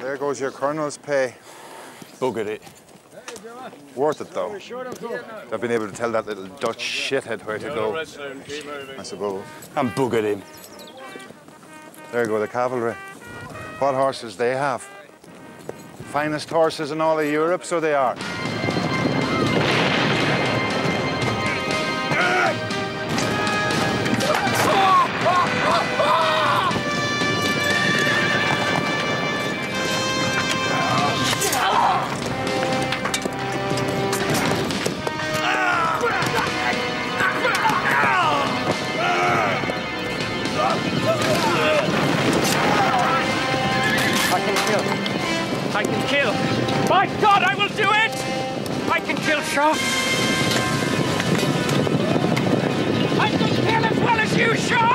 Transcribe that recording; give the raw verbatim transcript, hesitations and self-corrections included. There goes your colonel's pay. Boogered it. Worth it, though. I've been able to tell that little Dutch shithead where to go, I suppose. And boogered him. There go the cavalry. What horses they have. Finest horses in all of Europe, so they are. I can kill. My God, I will do it! I can kill Sharpe. I can kill as well as you, Sharpe!